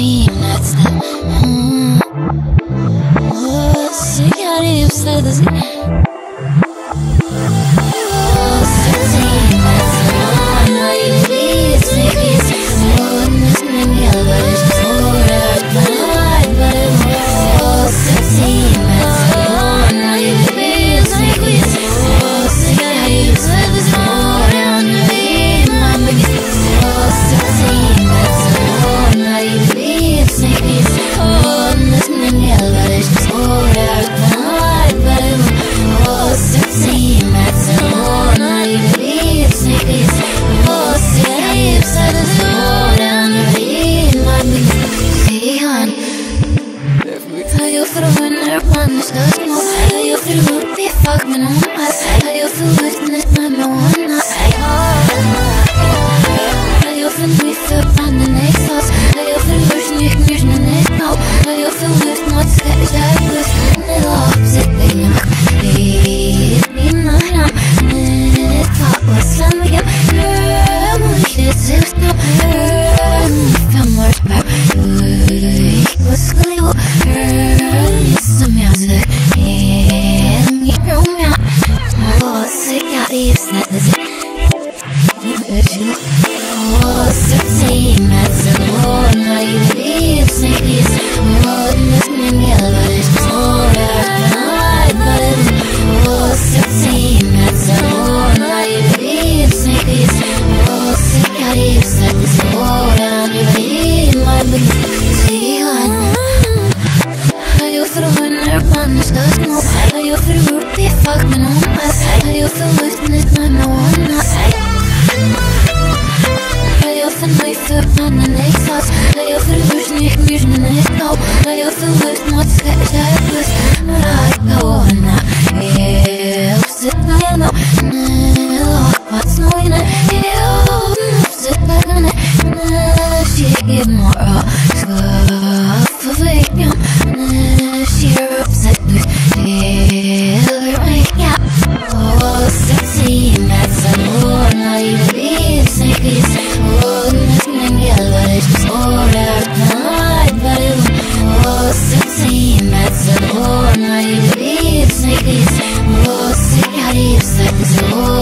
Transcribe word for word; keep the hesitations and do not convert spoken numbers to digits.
It's the one I believe, it's like it's. What's the carrier, it's like it's.